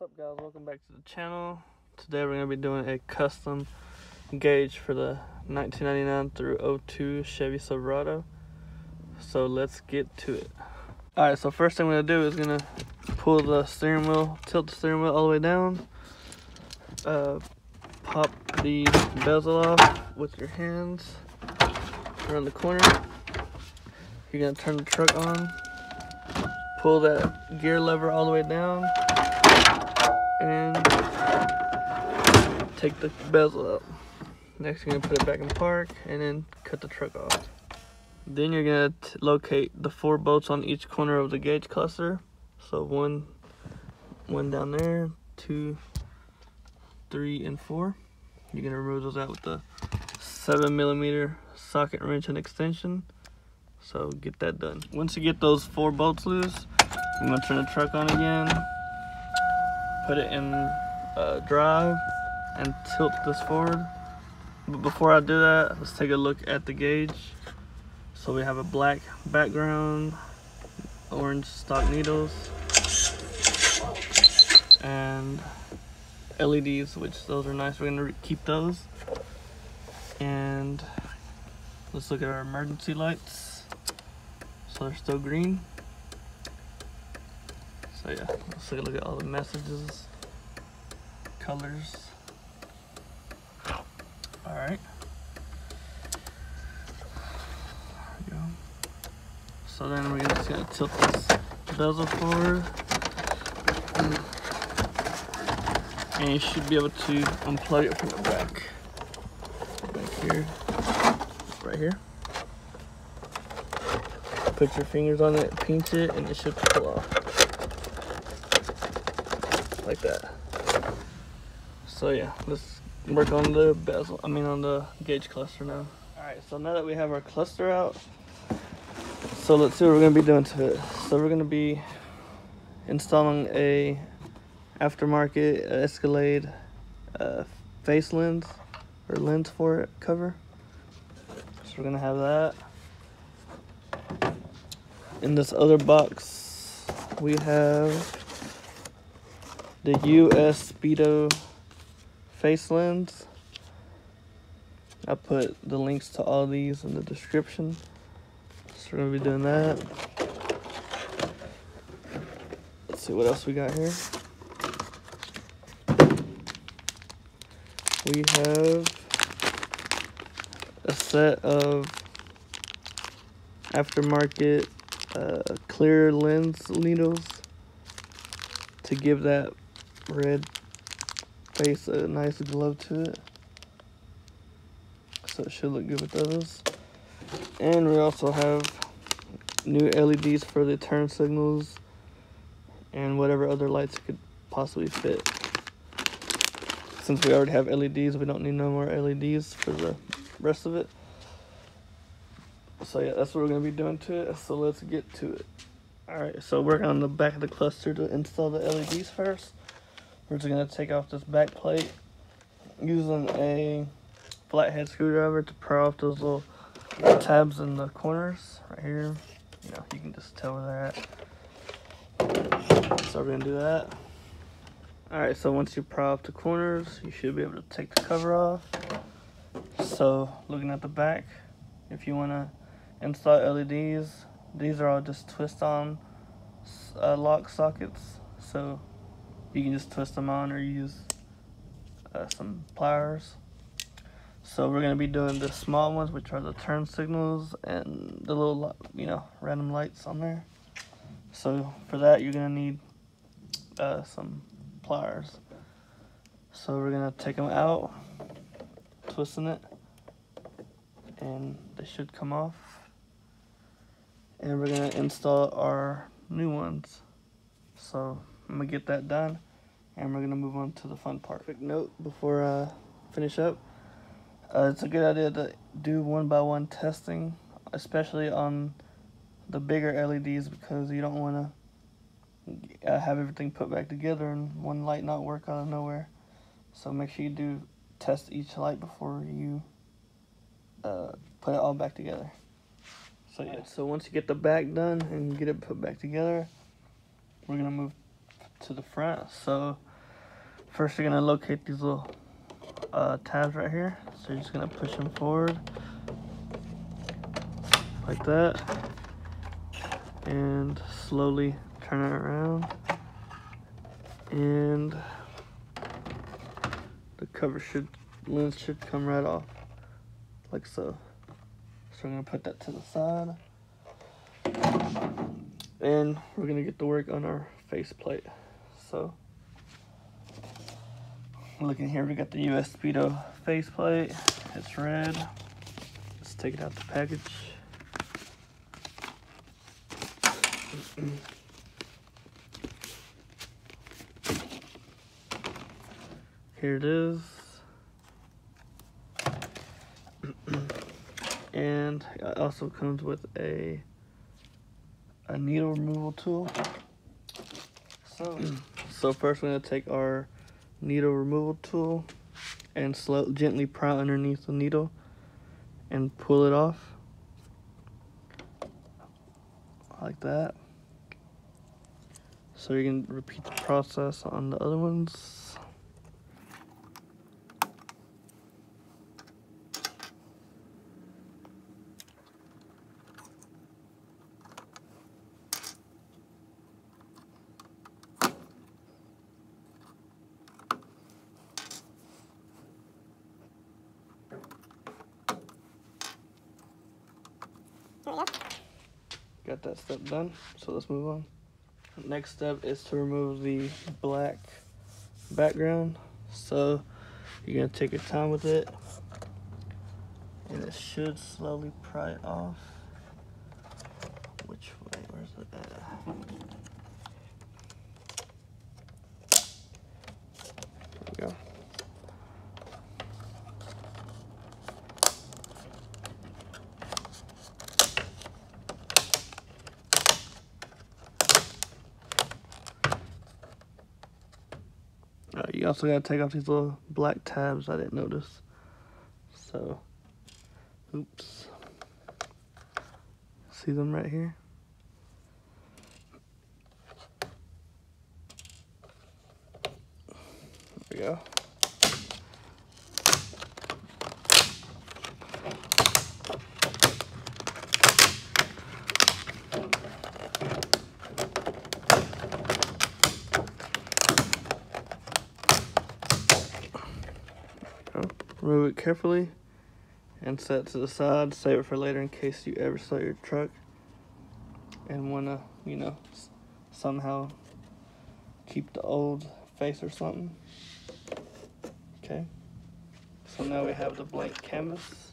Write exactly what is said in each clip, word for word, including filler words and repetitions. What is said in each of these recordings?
What's up, guys? Welcome back to the channel. Today we're going to be doing a custom gauge for the nineteen ninety-nine through oh two Chevy Silverado. So let's get to it. Alright, so first thing I'm going to do is going to pull the steering wheel, tilt the steering wheel all the way down. Uh, pop the bezel off with your hands around the corner. You're going to turn the truck on. Pull that gear lever all the way down. And take the bezel up. Next, you're going to put it back in park and then cut the truck off. Then you're going to locate the four bolts on each corner of the gauge cluster. So one, one down there, two, three, and four. You're going to remove those out with the seven millimeter socket wrench and extension. So get that done. Once you get those four bolts loose, you're going to turn the truck on again. Put it in uh, drive and tilt this forward. But before I do that, let's take a look at the gauge. So we have a black background, orange stock needles, and L E Ds, which those are nice. We're gonna keep those. And let's look at our emergency lights. So they're still green. So yeah, let's take a look at all the messages, colors. All right. There we go. So then we're just gonna tilt this bezel forward, and you should be able to unplug it from the back. Back here, right here. Put your fingers on it, pinch it, and it should pull off. Like that. So yeah, let's work on the bezel, I mean on the gauge cluster now. Alright, so now that we have our cluster out, so let's see what we're going to be doing to it. So we're going to be installing a aftermarket Escalade uh, face lens, or lens for it, cover. So we're going to have that. In this other box, we have the U S Speedo face lens. I put the links to all these in the description. So we're gonna be doing that. Let's see what else we got here. We have a set of aftermarket uh, clear lens needles to give that red face a nice glow to it, so it should look good with those. And we also have new L E Ds for the turn signals and whatever other lights could possibly fit. Since we already have L E Ds, we don't need no more L E Ds for the rest of it. So yeah, that's what we're gonna be doing to it, so let's get to it. Alright, so working on the back of the cluster to install the L E Ds first. We're just going to take off this back plate using a flathead screwdriver to pry off those little tabs in the corners right here. You know, you can just tell where they're at. So we're going to do that. Alright, so once you pry off the corners, you should be able to take the cover off. So, looking at the back, if you want to install L E Ds, these are all just twist on uh, lock sockets. So you can just twist them on or use uh, some pliers. So we're going to be doing the small ones, which are the turn signals and the little, you know, random lights on there. So for that, you're going to need uh, some pliers. So we're going to take them out, twisting it, and they should come off. And we're going to install our new ones. So I'm gonna get that done, and we're gonna move on to the fun part. Quick note before I finish up, uh, it's a good idea to do one by one testing, especially on the bigger L E Ds, because you don't wanna uh, have everything put back together and one light not work out of nowhere. So make sure you do test each light before you uh, put it all back together. So yeah, so once you get the back done and get it put back together, we're gonna move to the front. So First, you're gonna locate these little uh, tabs right here. So you're just gonna push them forward like that, and slowly turn it around, and the cover should lens should come right off, like so. So we're gonna put that to the side, and we're gonna get to work on our faceplate. So, looking here, we got the U S Speedo faceplate. It's red. Let's take it out the package. Here it is. And it also comes with a a needle removal tool. So, so first we're gonna take our needle removal tool and slow, gently pry underneath the needle and pull it off like that. So you can repeat the process on the other ones. Got that step done, so let's move on. Next step is to remove the black background. So you're gonna take your time with it, and it should slowly pry it off. Which way? Where's it at? There we go. You also gotta take off these little black tabs I didn't notice. So, oops. See them right here? There we go. Remove it carefully and set it to the side. Save it for later in case you ever sell your truck and want to, you know, somehow keep the old face or something. Okay. So now we have the blank canvas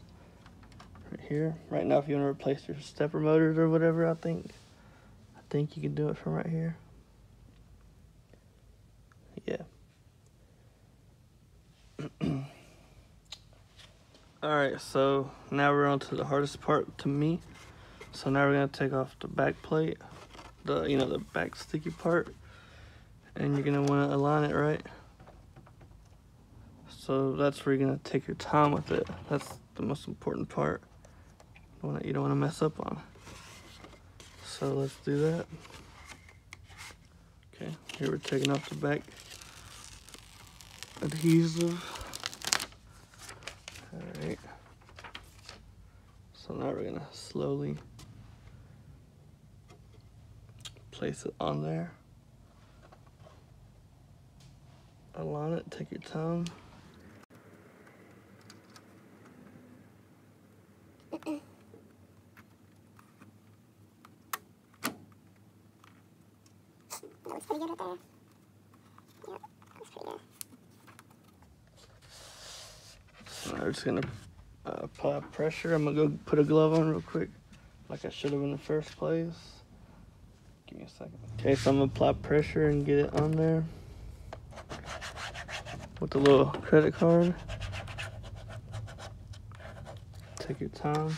right here. Right now, if you want to replace your stepper motors or whatever, I think, I think you can do it from right here. Yeah. Alright, so now we're on to the hardest part to me. So now we're gonna take off the back plate, the you know the back sticky part, and you're gonna wanna align it right. So that's where you're gonna take your time with it. That's the most important part, the one that you don't wanna mess up on. So let's do that. Okay, here we're taking off the back adhesive. Alright, so now we're going to slowly place it on there, align it, take your time. That looks pretty good right there. Yep, looks pretty good. I'm just gonna uh, apply pressure. I'm gonna go put a glove on real quick, like I should have in the first place. Give me a second. Okay, so I'm gonna apply pressure and get it on there with the little credit card. Take your time.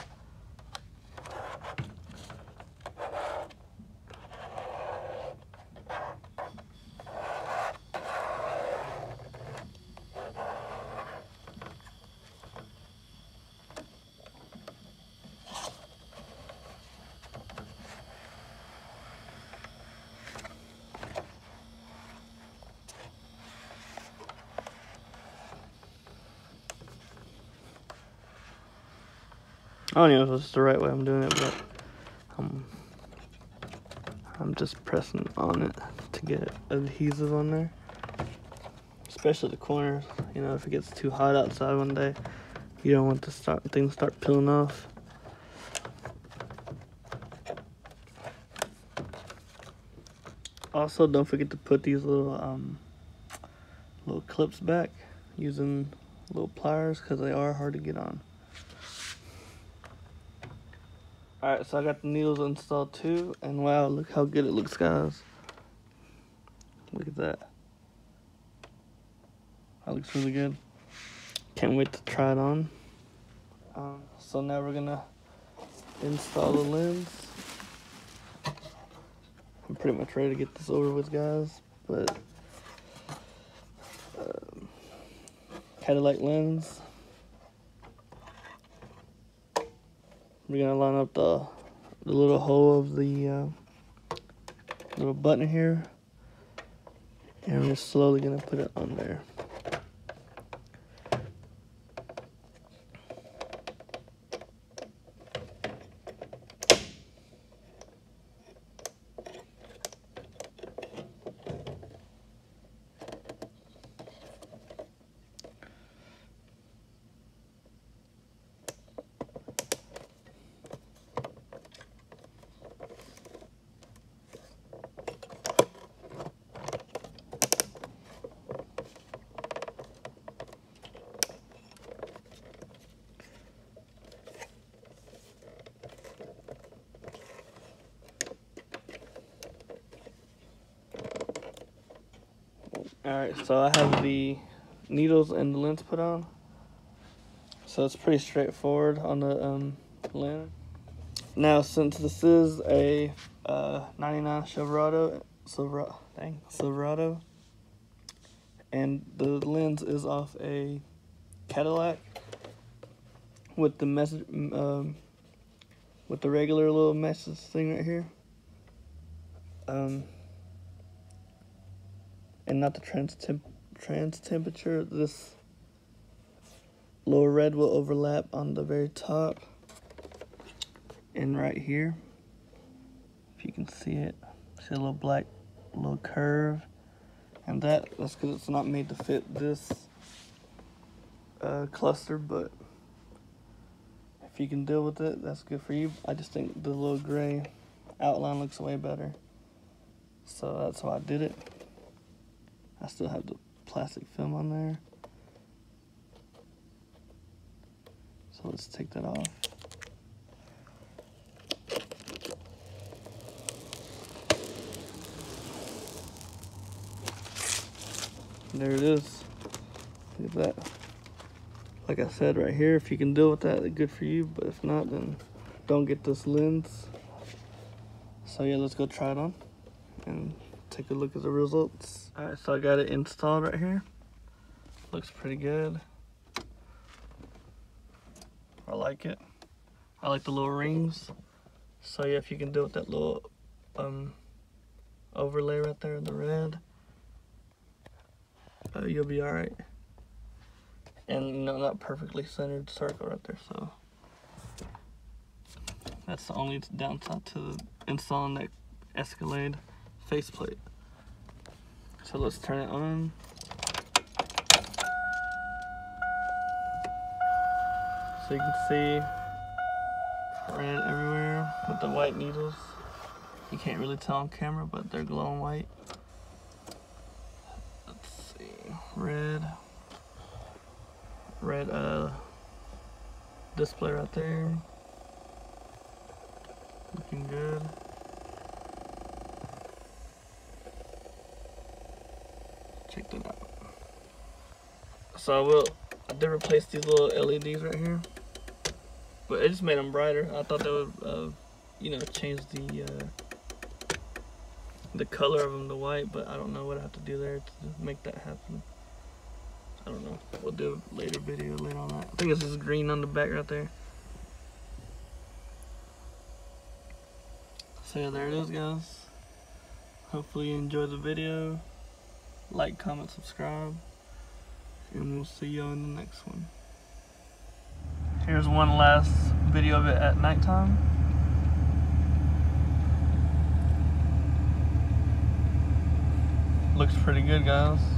don't even know if this is the right way I'm doing it, but um, I'm just pressing on it to get adhesive on there. Especially the corners, you know, if it gets too hot outside one day, you don't want the start, things start peeling off. Also, don't forget to put these little um, little clips back using little pliers because they are hard to get on. Alright, so I got the needles installed too, and wow, look how good it looks, guys. Look at that. That looks really good. Can't wait to try it on. Um, so now we're gonna install the lens. I'm pretty much ready to get this over with, guys, but um, Cadillac lens. We're gonna line up the, the little hole of the uh, little button here, and we're slowly gonna put it on there. Alright, so I have the needles and the lens put on. So it's pretty straightforward on the um, lens. Now, since this is a uh, ninety-nine Silverado, Silverado, dang, Silverado, and the lens is off a Cadillac with the mess, um, with the regular little message thing right here. Um. And not the trans temp trans temperature. This little red will overlap on the very top and right here. If you can see it, see a little black little curve, and that that's because it's not made to fit this uh, cluster. But if you can deal with it, that's good for you. I just think the little gray outline looks way better, so that's why I did it. I still have the plastic film on there. So let's take that off. And there it is. Look at that. Like I said right here, if you can deal with that, good for you. But if not, then don't get this lens. So yeah, let's go try it on and take a look at the results. Alright, so I got it installed right here. Looks pretty good. I like it. I like the little rings. So yeah, if you can deal with that little um, overlay right there in the red, uh, you'll be alright. And you know, that perfectly centered circle right there, so that's the only downside to installing that Escalade faceplate. So let's turn it on. So you can see red everywhere with the white needles. You can't really tell on camera, but they're glowing white. Let's see, red, red uh, display right there. Looking good. Check that out. So I will, I did replace these little L E Ds right here, but it just made them brighter. I thought that would, uh, you know, change the uh, the color of them to white, but I don't know what I have to do there to make that happen. I don't know. We'll do a later video later on that. I think this is green on the back right there. So yeah, there it is, guys. Hopefully you enjoyed the video. Like, comment, subscribe, and we'll see y'all in the next one. Here's one last video of it at nighttime. Looks pretty good, guys.